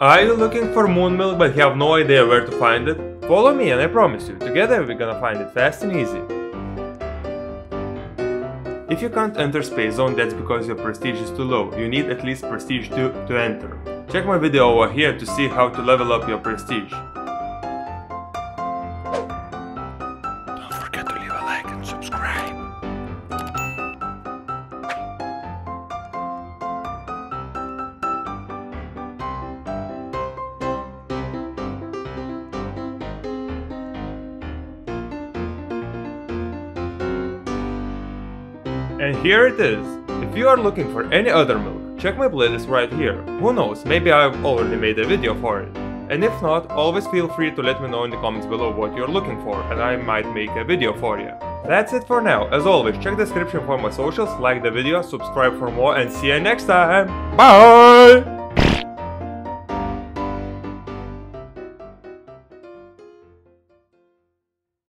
Are you looking for Moon Milk but have no idea where to find it? Follow me and I promise you, together we're gonna find it fast and easy. If you can't enter Space Zone, that's because your prestige is too low. You need at least prestige 2 to enter. Check my video over here to see how to level up your prestige. Don't forget to leave a like and subscribe. And here it is! If you are looking for any other milk, check my playlist right here. Who knows, maybe I've already made a video for it. And if not, always feel free to let me know in the comments below what you're looking for and I might make a video for you. That's it for now. As always, check the description for my socials, like the video, subscribe for more and see you next time! Bye!